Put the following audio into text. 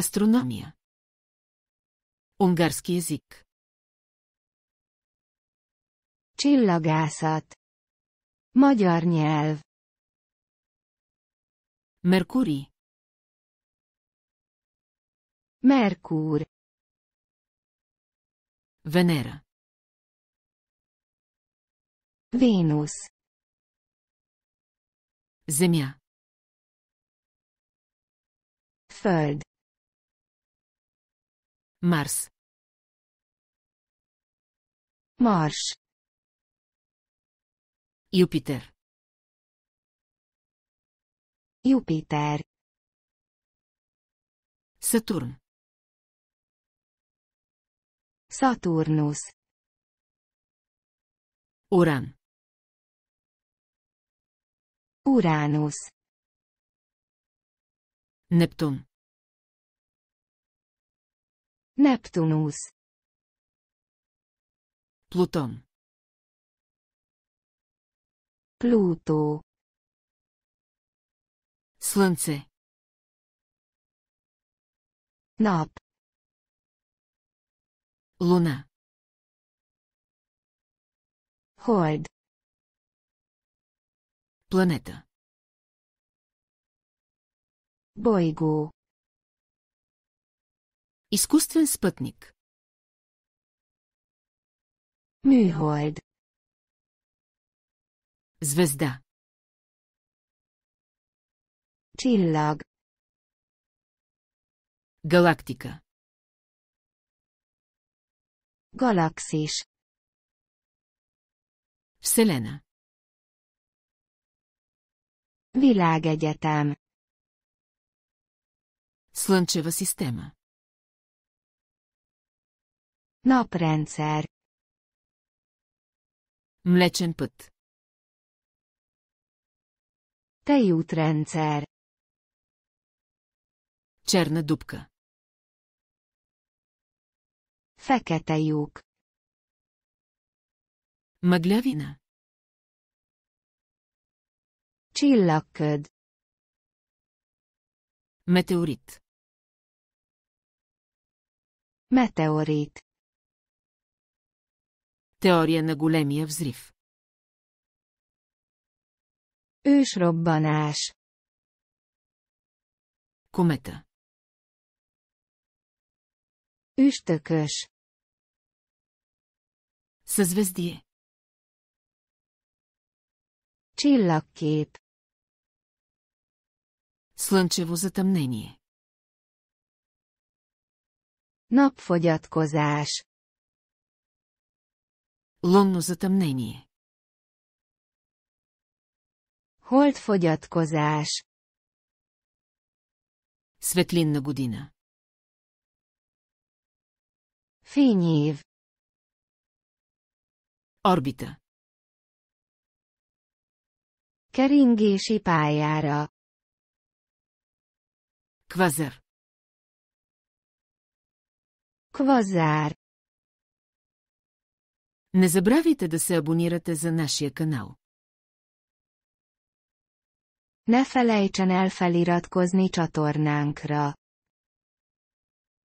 Астрономия. Унгарски език. Csillagászat. Magyar nyelv. Merkúri. Merkúr. Venera. Vénusz. Zemia. Föld. Mars. Mars. Jupiter. Jupiter. Saturn. Szaturnusz. Urán. Uránusz. Neptun. Neptunusz. Plutón. Plútó. Слънце. Nap. Луна. Hold. Планета. Bolygó. Изкуствен спътник. Műhold. Звезда. Csillag. Галактика. Galaxis. Вселена. Világegyetem. Слънчева система. Naprendszer. Млечен път. Tejútrendszer. Черна дупка. Fekete lyuk. Мъглявина. Csillagköd. Метеорит. Метеорит. Теория на големия взрив. Ősrobbanás. Комета. Üstökös. Съзвездие. Csillagkép. Слънчево затъмнение. Napfogyatkozás. Лунно затъмнение. Holdfogyatkozás. Светлинна година. Фényév. Орбита. Keringési pályára. Kvazár. Квазар. Не забравяйте да се абонирате за нашия канал. Ne felejtsen el feliratkozni csatornánkra.